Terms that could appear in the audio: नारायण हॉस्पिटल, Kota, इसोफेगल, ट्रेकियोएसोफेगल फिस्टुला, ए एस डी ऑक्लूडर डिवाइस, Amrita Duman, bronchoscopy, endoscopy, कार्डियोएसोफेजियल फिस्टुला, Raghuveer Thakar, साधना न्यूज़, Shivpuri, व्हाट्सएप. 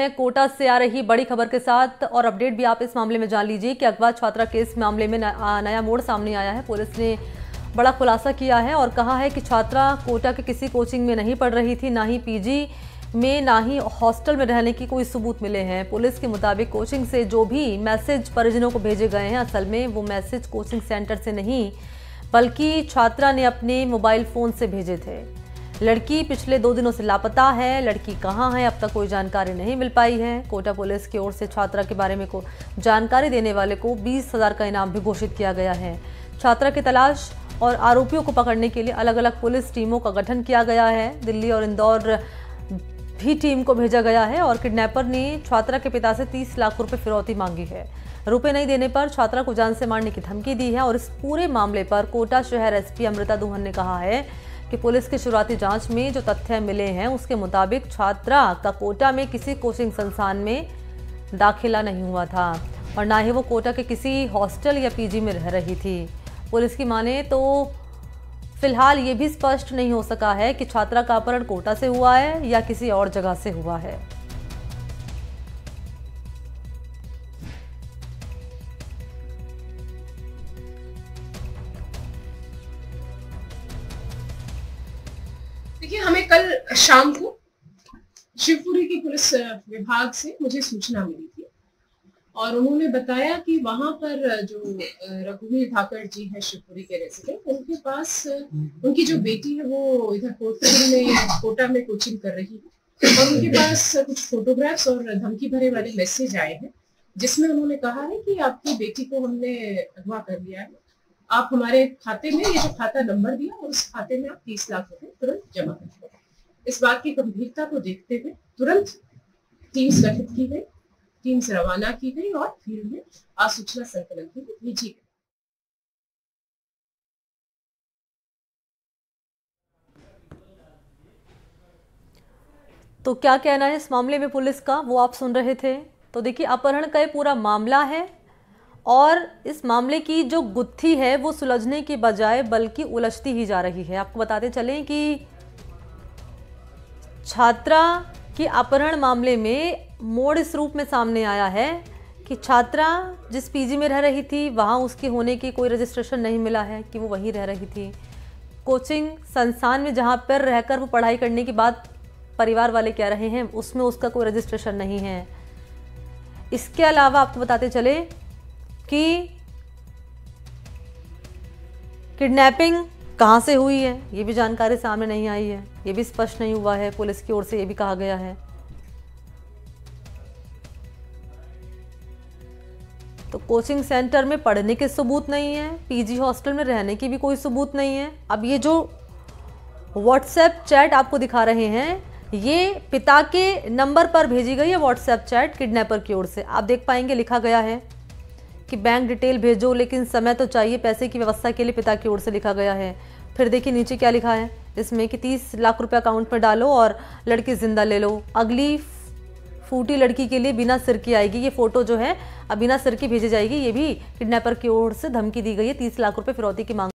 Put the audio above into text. कोटा से आ रही बड़ी खबर के साथ और अपडेट भी आप इस मामले में जान लीजिए कि अगवा छात्रा केस मामले में नया मोड़ सामने आया है। पुलिस ने बड़ा खुलासा किया है और कहा है कि छात्रा कोटा के किसी कोचिंग में नहीं पढ़ रही थी, ना ही पीजी में ना ही हॉस्टल में रहने की कोई सबूत मिले हैं। पुलिस के मुताबिक कोचिंग से जो भी मैसेज परिजनों को भेजे गए हैं, असल में वो मैसेज कोचिंग सेंटर से नहीं बल्कि छात्रा ने अपने मोबाइल फ़ोन से भेजे थे। लड़की पिछले 2 दिनों से लापता है। लड़की कहाँ है, अब तक कोई जानकारी नहीं मिल पाई है। कोटा पुलिस की ओर से छात्रा के बारे में को जानकारी देने वाले को 20,000 का इनाम भी घोषित किया गया है। छात्रा की तलाश और आरोपियों को पकड़ने के लिए अलग अलग पुलिस टीमों का गठन किया गया है। दिल्ली और इंदौर भी टीम को भेजा गया है और किडनैपर ने छात्रा के पिता से 30 लाख रुपये फिरौती मांगी है। रुपए नहीं देने पर छात्रा को जान से मारने की धमकी दी है। और इस पूरे मामले पर कोटा शहर एसपी अमृता दुमन ने कहा है कि पुलिस की शुरुआती जांच में जो तथ्य मिले हैं उसके मुताबिक छात्रा का कोटा में किसी कोचिंग संस्थान में दाखिला नहीं हुआ था और ना ही वो कोटा के किसी हॉस्टल या पीजी में रह रही थी। पुलिस की माने तो फिलहाल ये भी स्पष्ट नहीं हो सका है कि छात्रा का अपहरण कोटा से हुआ है या किसी और जगह से हुआ है। देखिए, हमें कल शाम को शिवपुरी की पुलिस विभाग से मुझे सूचना मिली थी और उन्होंने बताया कि वहां पर जो रघुवीर ठाकर जी हैं शिवपुरी के रेसिडेंट, उनके पास उनकी जो बेटी है वो इधर कोटा में कोचिंग कर रही है और उनके पास कुछ फोटोग्राफ्स और धमकी भरे वाले मैसेज आए हैं जिसमें उन्होंने कहा है कि आपकी बेटी को हमने अगवा कर लिया है, आप हमारे खाते में ये जो खाता नंबर दिया और उस खाते में आप 30 लाख रुपए तुरंत जमा कर दो। इस बात की गंभीरता को देखते हुए तुरंत टीम गठित की गई, टीम से रवाना की गई और फील्ड में आज सूचना संकलन के लिए भेजी गई। तो क्या कहना है इस मामले में पुलिस का, वो आप सुन रहे थे। तो देखिए, अपहरण का ये पूरा मामला है और इस मामले की जो गुत्थी है वो सुलझने के बजाय बल्कि उलझती ही जा रही है। आपको बताते चलें कि छात्रा के अपहरण मामले में मोड़ इस रूप में सामने आया है कि छात्रा जिस पीजी में रह रही थी वहाँ उसके होने की कोई रजिस्ट्रेशन नहीं मिला है कि वो वहीं रह रही थी। कोचिंग संस्थान में जहाँ पर रहकर वो पढ़ाई करने की बात परिवार वाले कह रहे हैं उसमें उसका कोई रजिस्ट्रेशन नहीं है। इसके अलावा आपको बताते चले कि किडनैपिंग कहाँ से हुई है ये भी जानकारी सामने नहीं आई है, ये भी स्पष्ट नहीं हुआ है। पुलिस की ओर से ये भी कहा गया है। तो कोचिंग सेंटर में पढ़ने के सबूत नहीं है, पीजी हॉस्टल में रहने की भी कोई सबूत नहीं है। अब ये जो व्हाट्सएप चैट आपको दिखा रहे हैं ये पिता के नंबर पर भेजी गई है व्हाट्सएप चैट किडनैपर की ओर से। आप देख पाएंगे लिखा गया है कि बैंक डिटेल भेजो लेकिन समय तो चाहिए, पैसे की व्यवस्था के लिए पिता की ओर से लिखा गया है। फिर देखिए नीचे क्या लिखा है इसमें कि 30 लाख रुपए अकाउंट में डालो और लड़की ज़िंदा ले लो। अगली फूटी लड़की के लिए बिना सिर की आएगी। ये फ़ोटो जो है अब बिना सिर की भेजी जाएगी। ये भी किडनैपर की ओर से धमकी दी गई है। 30 लाख रुपये फिरौती की मांग